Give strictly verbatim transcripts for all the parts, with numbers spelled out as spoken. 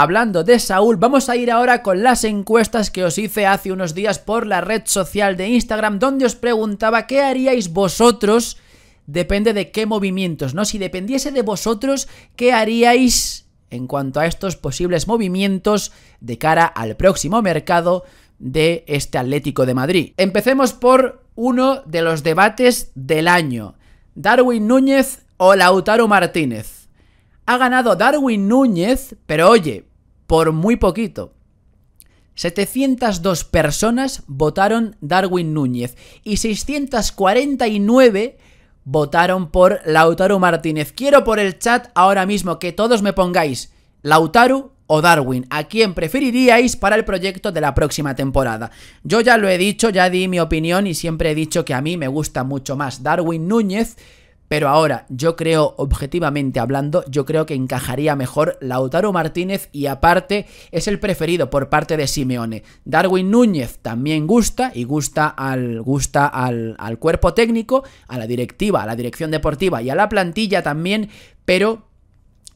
hablando de Saúl, vamos a ir ahora con las encuestas que os hice hace unos días por la red social de Instagram, donde os preguntaba qué haríais vosotros, depende de qué movimientos, ¿no? Si dependiese de vosotros, ¿qué haríais en cuanto a estos posibles movimientos de cara al próximo mercado de este Atlético de Madrid? Empecemos por uno de los debates del año, Darwin Núñez o Lautaro Martínez. Ha ganado Darwin Núñez, pero oye, por muy poquito. setecientas dos personas votaron Darwin Núñez y seiscientas cuarenta y nueve votaron por Lautaro Martínez. Quiero por el chat ahora mismo que todos me pongáis Lautaro o Darwin, ¿a quién preferiríais para el proyecto de la próxima temporada? Yo ya lo he dicho, ya di mi opinión y siempre he dicho que a mí me gusta mucho más Darwin Núñez, pero ahora yo creo, objetivamente hablando, yo creo que encajaría mejor Lautaro Martínez y aparte es el preferido por parte de Simeone. Darwin Núñez también gusta y gusta al, gusta al, al cuerpo técnico, a la directiva, a la dirección deportiva y a la plantilla también, pero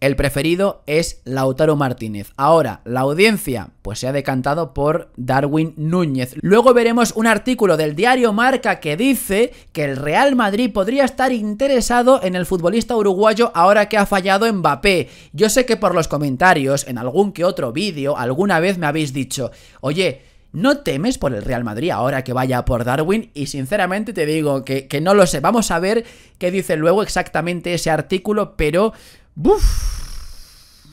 el preferido es Lautaro Martínez. Ahora, la audiencia pues se ha decantado por Darwin Núñez. Luego veremos un artículo del diario Marca que dice que el Real Madrid podría estar interesado en el futbolista uruguayo ahora que ha fallado Mbappé. Yo sé que por los comentarios, en algún que otro vídeo, alguna vez me habéis dicho, oye, ¿no temes por el Real Madrid ahora que vaya por Darwin? Y sinceramente te digo que, que no lo sé. Vamos a ver qué dice luego exactamente ese artículo, pero ¡buf!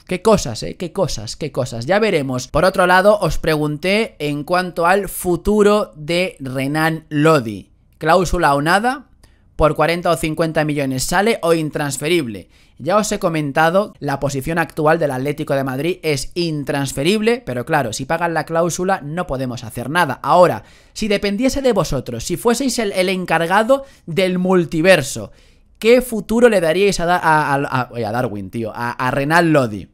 ¡Qué cosas, eh! ¡Qué cosas, qué cosas! Ya veremos. Por otro lado, os pregunté en cuanto al futuro de Renan Lodi. ¿Cláusula o nada? ¿Por cuarenta o cincuenta millones sale o intransferible? Ya os he comentado, la posición actual del Atlético de Madrid es intransferible, pero claro, si pagan la cláusula no podemos hacer nada. Ahora, si dependiese de vosotros, si fueseis el, el encargado del multiverso, ¿qué futuro le daríais a, da a, a, a Darwin, tío? A, a Renan Lodi.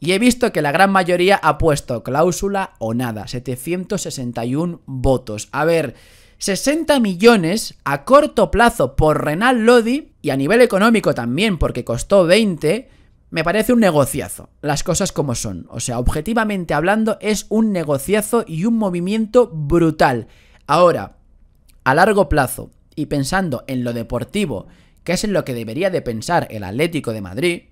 Y he visto que la gran mayoría ha puesto cláusula o nada. setecientos sesenta y uno votos. A ver, sesenta millones a corto plazo por Renan Lodi y a nivel económico también, porque costó veinte, me parece un negociazo. Las cosas como son. O sea, objetivamente hablando, es un negociazo y un movimiento brutal. Ahora, a largo plazo, y pensando en lo deportivo, que es en lo que debería de pensar el Atlético de Madrid,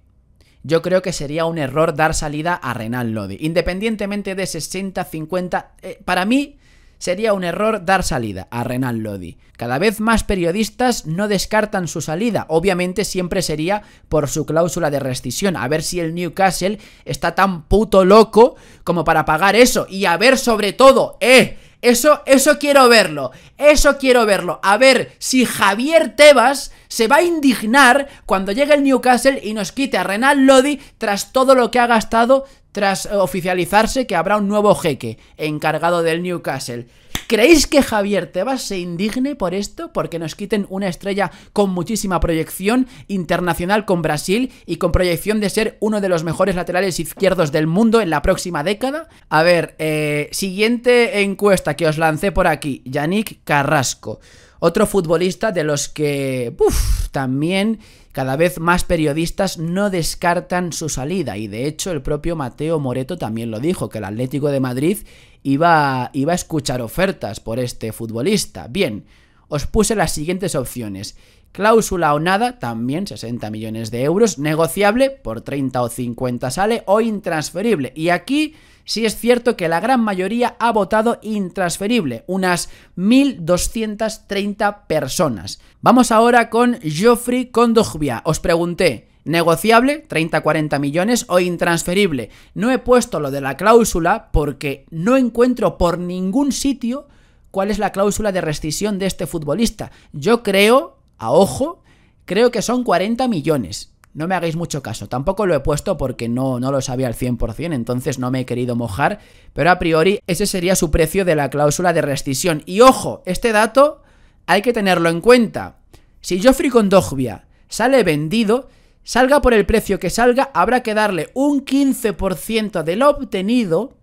yo creo que sería un error dar salida a Renan Lodi. Independientemente de sesenta, cincuenta, eh, para mí sería un error dar salida a Renan Lodi. Cada vez más periodistas no descartan su salida. Obviamente siempre sería por su cláusula de rescisión. A ver si el Newcastle está tan puto loco como para pagar eso. Y a ver sobre todo, eh... Eso, eso quiero verlo, eso quiero verlo. A ver si Javier Tebas se va a indignar cuando llegue el Newcastle y nos quite a Renan Lodi tras todo lo que ha gastado, tras oficializarse que habrá un nuevo jeque encargado del Newcastle. ¿Creéis que Javier Tebas se indigne por esto? Porque nos quiten una estrella con muchísima proyección internacional con Brasil y con proyección de ser uno de los mejores laterales izquierdos del mundo en la próxima década. A ver, eh, siguiente encuesta que os lancé por aquí. Yannick Carrasco, otro futbolista de los que uf, también cada vez más periodistas no descartan su salida. Y de hecho el propio Mateo Moreto también lo dijo, que el Atlético de Madrid Iba, iba a escuchar ofertas por este futbolista. Bien, os puse las siguientes opciones. Cláusula o nada, también sesenta millones de euros. Negociable, por treinta o cincuenta sale. O intransferible. Y aquí sí es cierto que la gran mayoría ha votado intransferible. Unas mil doscientas treinta personas. Vamos ahora con Geoffrey Kondogbia. Os pregunté, negociable, treinta a cuarenta millones o intransferible. No he puesto lo de la cláusula porque no encuentro por ningún sitio cuál es la cláusula de rescisión de este futbolista. Yo creo, a ojo, creo que son cuarenta millones. No me hagáis mucho caso, tampoco lo he puesto porque no, no lo sabía al cien por cien, entonces no me he querido mojar, pero a priori ese sería su precio de la cláusula de rescisión. Y ojo, este dato hay que tenerlo en cuenta. Si Geoffrey Kondogbia sale vendido, salga por el precio que salga, habrá que darle un quince por ciento de lo obtenido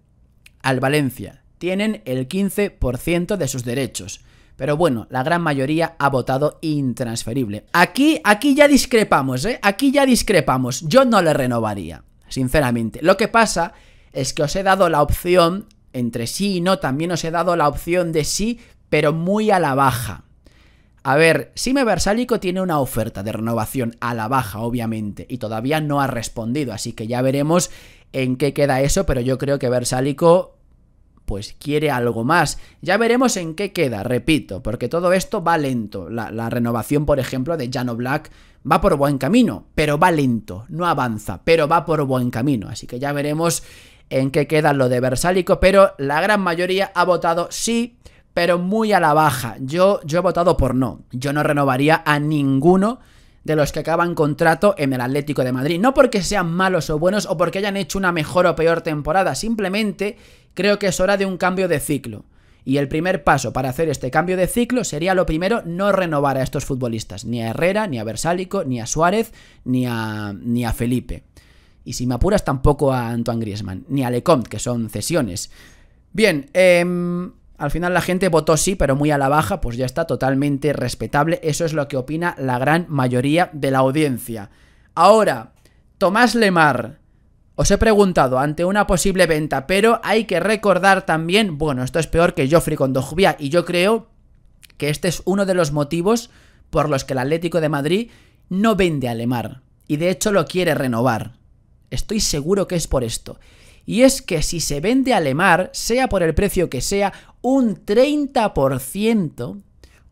al Valencia. Tienen el quince por ciento de sus derechos. Pero bueno, la gran mayoría ha votado intransferible. Aquí, aquí ya discrepamos, ¿eh? Aquí ya discrepamos. Yo no le renovaría. sinceramente. Lo que pasa es que os he dado la opción, entre sí y no, también os he dado la opción de sí, pero muy a la baja. A ver, Sime Vrsaljko tiene una oferta de renovación a la baja, obviamente, y todavía no ha respondido, así que ya veremos en qué queda eso, pero yo creo que Vrsaljko pues quiere algo más. Ya veremos en qué queda, repito, porque todo esto va lento. La, la renovación, por ejemplo, de Jan Oblak va por buen camino, pero va lento, no avanza, pero va por buen camino. Así que ya veremos en qué queda lo de Vrsaljko, pero la gran mayoría ha votado sí, pero muy a la baja. Yo, yo he votado por no. Yo no renovaría a ninguno de los que acaban contrato en el Atlético de Madrid. No porque sean malos o buenos o porque hayan hecho una mejor o peor temporada. Simplemente creo que es hora de un cambio de ciclo. Y el primer paso para hacer este cambio de ciclo sería, lo primero, no renovar a estos futbolistas. Ni a Herrera, ni a Vrsaljko, ni a Suárez, ni a, ni a Felipe. Y si me apuras, tampoco a Antoine Griezmann. Ni a Lecomte, que son cesiones. Bien, eh... al final la gente votó sí, pero muy a la baja, pues ya está, totalmente respetable. Eso es lo que opina la gran mayoría de la audiencia. Ahora, Tomás Lemar, os he preguntado ante una posible venta, pero hay que recordar también, bueno, esto es peor que Geoffrey Kondogbia, y yo creo que este es uno de los motivos por los que el Atlético de Madrid no vende a Lemar, y de hecho lo quiere renovar. Estoy seguro que es por esto. Y es que si se vende a Lemar, sea por el precio que sea, un treinta por ciento,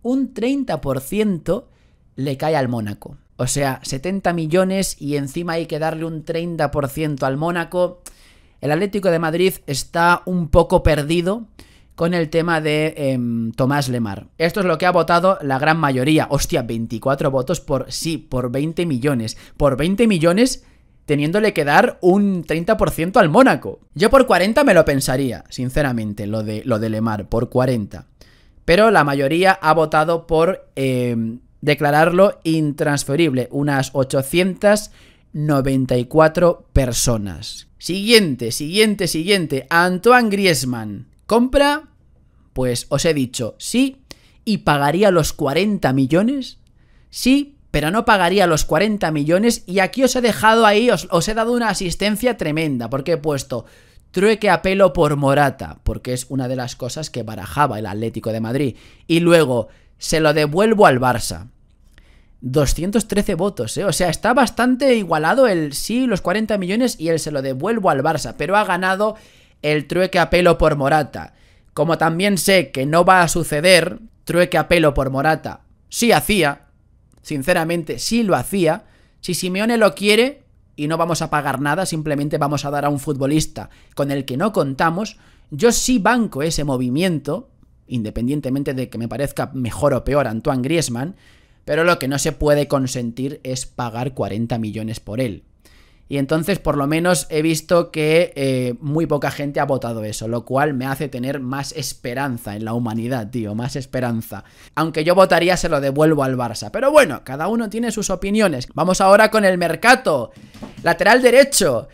un treinta por ciento le cae al Mónaco. O sea, setenta millones y encima hay que darle un treinta por ciento al Mónaco. El Atlético de Madrid está un poco perdido con el tema de eh, Tomás Lemar. Esto es lo que ha votado la gran mayoría. Hostia, veinticuatro votos por sí, por veinte millones. Por veinte millones... teniéndole que dar un treinta por ciento al Mónaco. Yo por cuarenta me lo pensaría, sinceramente, lo de, lo de Lemar, por cuarenta. Pero la mayoría ha votado por eh, declararlo intransferible, unas ochocientas noventa y cuatro personas. Siguiente, siguiente, siguiente, Antoine Griezmann. ¿Compra? Pues os he dicho sí, y pagaría los cuarenta millones, sí, pero no pagaría los cuarenta millones, y aquí os he dejado ahí, os, os he dado una asistencia tremenda, porque he puesto trueque a pelo por Morata, porque es una de las cosas que barajaba el Atlético de Madrid, y luego se lo devuelvo al Barça. doscientos trece votos, ¿eh? O sea, está bastante igualado el sí, los cuarenta millones, y el se lo devuelvo al Barça, pero ha ganado el trueque a pelo por Morata. Como también sé que no va a suceder, trueque a pelo por Morata sí hacía. Sinceramente, sí lo hacía. Si Simeone lo quiere y no vamos a pagar nada, simplemente vamos a dar a un futbolista con el que no contamos, yo sí banco ese movimiento, independientemente de que me parezca mejor o peor Antoine Griezmann, pero lo que no se puede consentir es pagar cuarenta millones por él. Y entonces, por lo menos, he visto que eh, muy poca gente ha votado eso, lo cual me hace tener más esperanza en la humanidad, tío, más esperanza. Aunque yo votaría se lo devuelvo al Barça. Pero bueno, cada uno tiene sus opiniones. Vamos ahora con el mercado. Lateral derecho.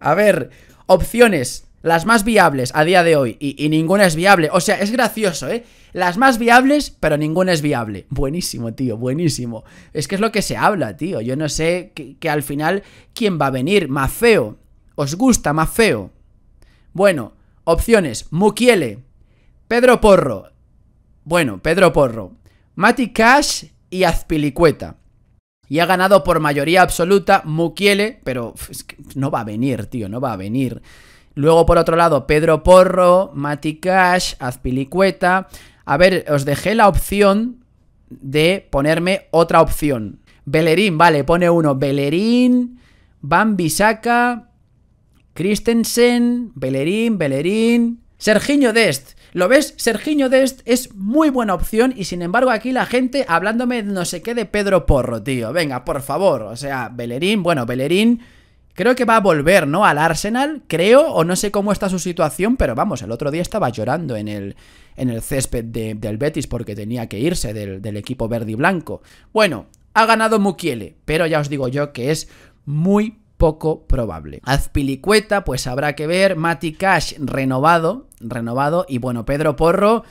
A ver, opciones, las más viables a día de hoy, y, y ninguna es viable. O sea, es gracioso, ¿eh? Las más viables, pero ninguna es viable. Buenísimo, tío, buenísimo. Es que es lo que se habla, tío. Yo no sé que, que al final, ¿quién va a venir? Mafeo. ¿Os gusta Mafeo? Bueno, opciones. Mukiele, Pedro Porro. Bueno, Pedro Porro. Mati Cash y Azpilicueta. Y ha ganado por mayoría absoluta Mukiele, pero es que no va a venir, tío, no va a venir. Luego, por otro lado, Pedro Porro, Mati Cash, Azpilicueta. A ver, os dejé la opción de ponerme otra opción. Bellerín, vale, pone uno. Bellerín, Van Bissaka, Christensen, Bellerín, Bellerín... Serginho Dest, ¿lo ves? Serginho Dest es muy buena opción, y sin embargo aquí la gente hablándome no sé qué de Pedro Porro, tío. Venga, por favor, o sea, Bellerín, bueno, Bellerín... creo que va a volver, ¿no? Al Arsenal, creo, o no sé cómo está su situación, pero vamos, el otro día estaba llorando en el, en el césped de, del Betis porque tenía que irse del, del equipo verde y blanco. Bueno, ha ganado Mukiele, pero ya os digo yo que es muy poco probable. Azpilicueta, pues habrá que ver. Mati Cash, renovado, renovado, y bueno, Pedro Porro...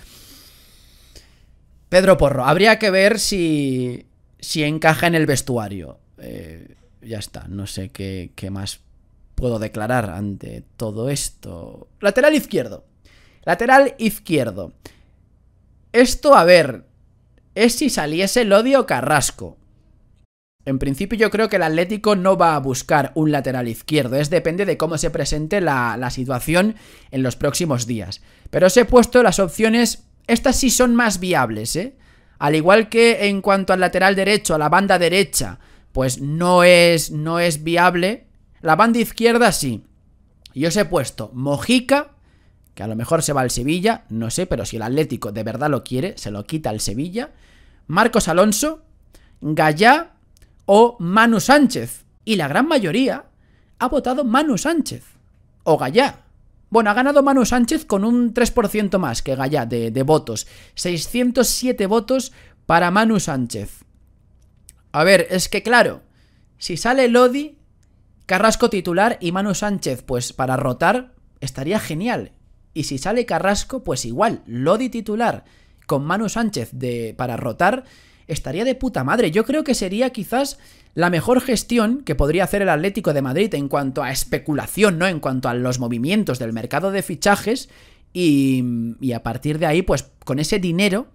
Pedro Porro, habría que ver si, si encaja en el vestuario. Eh... Ya está, no sé qué, qué más puedo declarar ante todo esto? Lateral izquierdo. Lateral izquierdo. Esto, a ver, es si saliese Lodi o Carrasco. En principio yo creo que el Atlético no va a buscar un lateral izquierdo. Es depende de cómo se presente la, la situación en los próximos días. Pero os he puesto las opciones. Estas sí son más viables, ¿eh? Al igual que en cuanto al lateral derecho, a la banda derecha, pues no es, no es viable. La banda izquierda sí. Y os he puesto Mojica, que a lo mejor se va al Sevilla. No sé, pero si el Atlético de verdad lo quiere, se lo quita al Sevilla. Marcos Alonso, Gayá o Manu Sánchez. Y la gran mayoría ha votado Manu Sánchez o Gayá. Bueno, ha ganado Manu Sánchez con un tres por ciento más que Gayá de, de votos. seiscientos siete votos para Manu Sánchez. A ver, es que claro, si sale Lodi, Carrasco titular y Manu Sánchez pues para rotar, estaría genial. Y si sale Carrasco, pues igual, Lodi titular con Manu Sánchez de, para rotar, estaría de puta madre. Yo creo que sería quizás la mejor gestión que podría hacer el Atlético de Madrid en cuanto a especulación, ¿no? En cuanto a los movimientos del mercado de fichajes y, y a partir de ahí, pues con ese dinero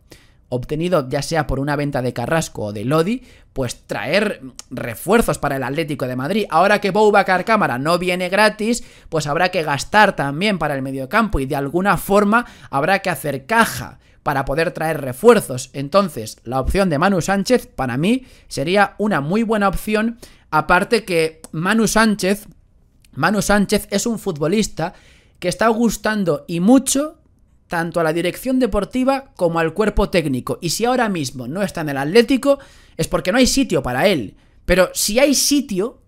obtenido ya sea por una venta de Carrasco o de Lodi, pues traer refuerzos para el Atlético de Madrid. Ahora que Boubacar Cámara no viene gratis, pues habrá que gastar también para el mediocampo y de alguna forma habrá que hacer caja para poder traer refuerzos. Entonces, la opción de Manu Sánchez para mí sería una muy buena opción, aparte que Manu Sánchez, Manu Sánchez es un futbolista que está gustando y mucho tanto a la dirección deportiva como al cuerpo técnico. Y si ahora mismo no está en el Atlético, es porque no hay sitio para él. Pero si hay sitio,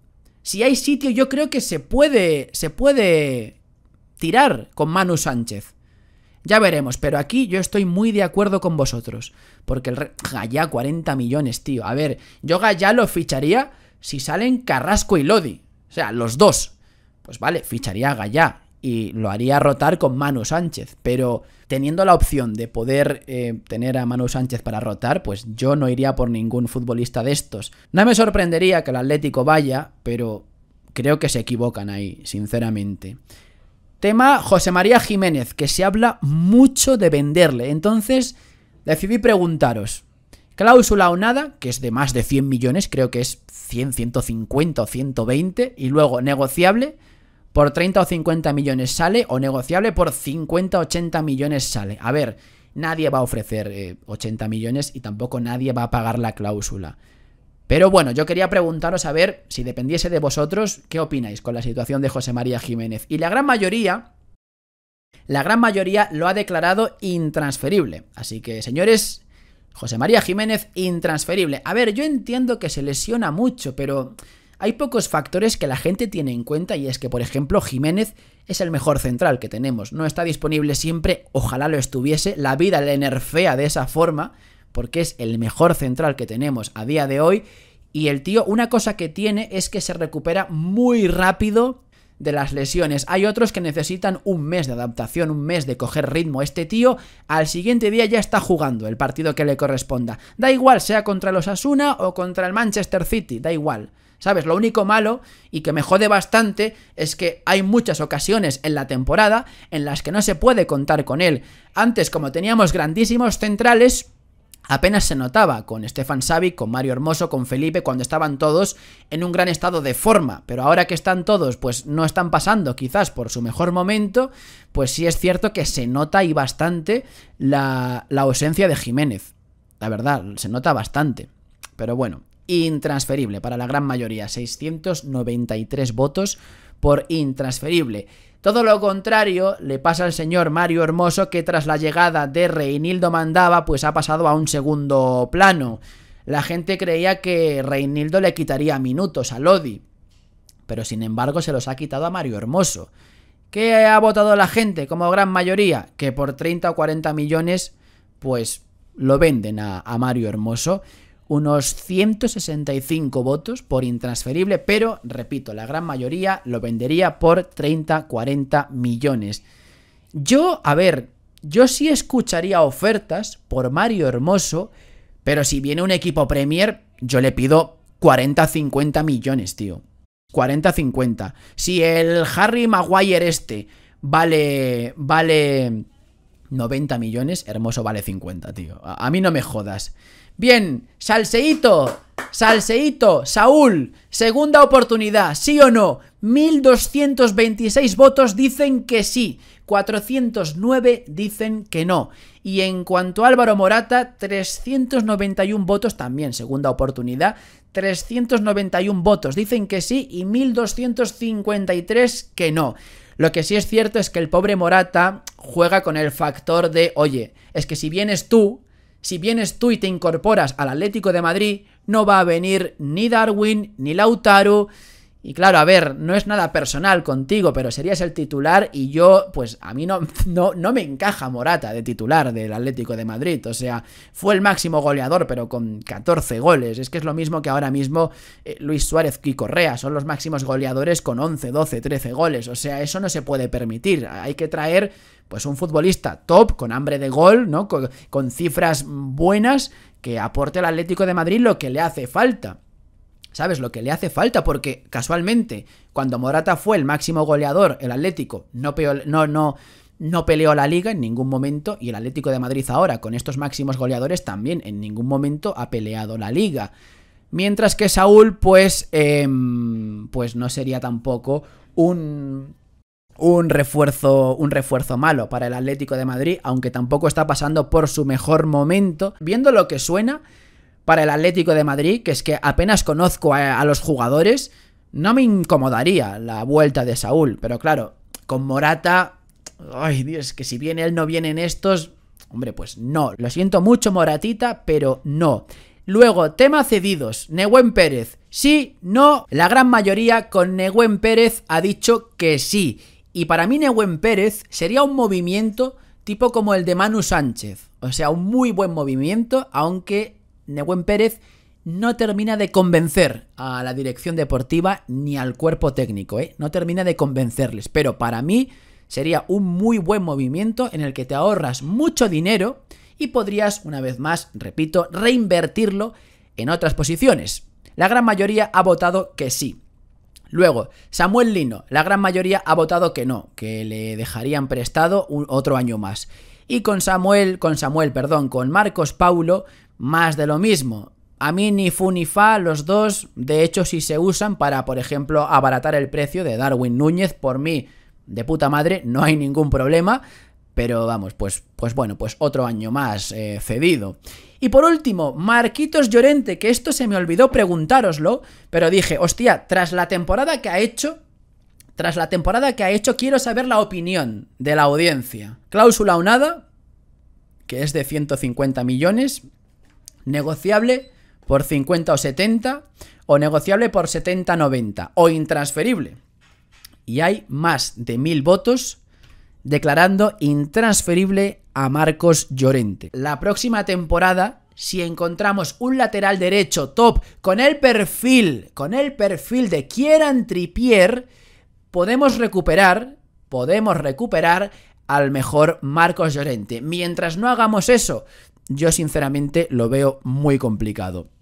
si hay sitio yo creo que se puede, se puede tirar con Manu Sánchez. Ya veremos, pero aquí yo estoy muy de acuerdo con vosotros. Porque el Gayá, cuarenta millones, tío. A ver, yo Gayá lo ficharía si salen Carrasco y Lodi. O sea, los dos. Pues vale, ficharía a Gayá y lo haría rotar con Manu Sánchez, pero teniendo la opción de poder eh, tener a Manu Sánchez para rotar, pues yo no iría por ningún futbolista de estos. No me sorprendería que el Atlético vaya, pero creo que se equivocan ahí, sinceramente. Tema José María Jiménez, que se habla mucho de venderle, entonces decidí preguntaros, cláusula o nada, que es de más de cien millones, creo que es cien, ciento cincuenta o ciento veinte, y luego negociable, por treinta o cincuenta millones sale, o negociable por cincuenta, ochenta millones sale. A ver, nadie va a ofrecer eh, ochenta millones y tampoco nadie va a pagar la cláusula. Pero bueno, yo quería preguntaros a ver, si dependiese de vosotros, ¿qué opináis con la situación de José María Jiménez? Y la gran mayoría, la gran mayoría lo ha declarado intransferible. Así que, señores, José María Jiménez intransferible. A ver, yo entiendo que se lesiona mucho, pero hay pocos factores que la gente tiene en cuenta y es que, por ejemplo, Jiménez es el mejor central que tenemos. No está disponible siempre, ojalá lo estuviese. La vida le nerfea de esa forma porque es el mejor central que tenemos a día de hoy. Y el tío, una cosa que tiene es que se recupera muy rápido de las lesiones. Hay otros que necesitan un mes de adaptación, un mes de coger ritmo. Este tío al siguiente día ya está jugando el partido que le corresponda. Da igual, sea contra los Osasuna o contra el Manchester City, da igual. ¿Sabes? Lo único malo y que me jode bastante es que hay muchas ocasiones en la temporada en las que no se puede contar con él. Antes, como teníamos grandísimos centrales, apenas se notaba con Stefan Xavi, con Mario Hermoso, con Felipe, cuando estaban todos en un gran estado de forma. Pero ahora que están todos, pues no están pasando quizás por su mejor momento, pues sí es cierto que se nota y bastante la, la ausencia de Jiménez. La verdad, se nota bastante. Pero bueno, intransferible para la gran mayoría, seiscientos noventa y tres votos por intransferible. Todo lo contrario le pasa al señor Mario Hermoso, que tras la llegada de Reinildo Mandaba pues ha pasado a un segundo plano. La gente creía que Reinildo le quitaría minutos a Lodi, pero sin embargo se los ha quitado a Mario Hermoso. ¿Qué ha votado la gente como gran mayoría? Que por treinta o cuarenta millones pues lo venden a, a Mario Hermoso. Unos ciento sesenta y cinco votos por intransferible, pero, repito, la gran mayoría lo vendería por treinta a cuarenta millones. Yo, a ver, yo sí escucharía ofertas por Mario Hermoso, pero si viene un equipo Premier, yo le pido cuarenta a cincuenta millones, tío. cuarenta cincuenta. Si el Harry Maguire este vale, vale noventa millones, Hermoso vale cincuenta, tío. A, a mí no me jodas. Bien, Salseíto, Salseíto, Saúl, segunda oportunidad, ¿sí o no? mil doscientos veintiséis votos dicen que sí, cuatrocientos nueve dicen que no. Y en cuanto a Álvaro Morata, trescientos noventa y uno votos también, segunda oportunidad, trescientos noventa y uno votos dicen que sí y mil doscientos cincuenta y tres que no. Lo que sí es cierto es que el pobre Morata juega con el factor de, oye, es que si vienes tú, si vienes tú y te incorporas al Atlético de Madrid, no va a venir ni Darwin ni Lautaro. Y claro, a ver, no es nada personal contigo, pero serías el titular y yo, pues a mí no, no, no me encaja Morata de titular del Atlético de Madrid. O sea, fue el máximo goleador, pero con catorce goles. Es que es lo mismo que ahora mismo eh, Luis Suárez y Correa. Son los máximos goleadores con once, doce, trece goles. O sea, eso no se puede permitir. Hay que traer, pues, un futbolista top, con hambre de gol, ¿no? Con, con cifras buenas, que aporte al Atlético de Madrid lo que le hace falta. ¿Sabes? Lo que le hace falta, porque casualmente, cuando Morata fue el máximo goleador, el Atlético no, peor, no, no, no peleó la Liga en ningún momento, y el Atlético de Madrid ahora, con estos máximos goleadores, también en ningún momento ha peleado la Liga. Mientras que Saúl, pues, eh, pues no sería tampoco un... Un refuerzo, un refuerzo malo para el Atlético de Madrid, aunque tampoco está pasando por su mejor momento. Viendo lo que suena para el Atlético de Madrid, que es que apenas conozco a, a los jugadores, no me incomodaría la vuelta de Saúl. Pero claro, con Morata, ay Dios, que si viene él no vienen estos, hombre, pues no. Lo siento mucho, Moratita, pero no. Luego, tema cedidos, Nehuen Pérez, sí, no. La gran mayoría con Nehuen Pérez ha dicho que sí. Y para mí Nehuen Pérez sería un movimiento tipo como el de Manu Sánchez. O sea, un muy buen movimiento, aunque Nehuen Pérez no termina de convencer a la dirección deportiva ni al cuerpo técnico, ¿eh? No termina de convencerles. Pero para mí sería un muy buen movimiento en el que te ahorras mucho dinero y podrías, una vez más, repito, reinvertirlo en otras posiciones. La gran mayoría ha votado que sí. Luego, Samuel Lino, la gran mayoría ha votado que no, que le dejarían prestado un, otro año más. Y con Samuel, con Samuel, perdón, con Marcos Paulo, más de lo mismo. A mí ni fu ni fa los dos, de hecho si se usan para, por ejemplo, abaratar el precio de Darwin Núñez, por mí, de puta madre, no hay ningún problema. Pero vamos, pues, pues bueno, pues otro año más eh, cedido. Y por último, Marquitos Llorente, que esto se me olvidó preguntároslo, pero dije, hostia, tras la temporada que ha hecho, tras la temporada que ha hecho, quiero saber la opinión de la audiencia. Cláusula unada, que es de ciento cincuenta millones, negociable por cincuenta o setenta, o negociable por setenta noventa, o intransferible. Y hay más de mil votos declarando intransferible a Marcos Llorente. La próxima temporada, si encontramos un lateral derecho top con el perfil, con el perfil de Kieran Trippier, podemos recuperar, podemos recuperar al mejor Marcos Llorente. Mientras no hagamos eso, yo sinceramente lo veo muy complicado.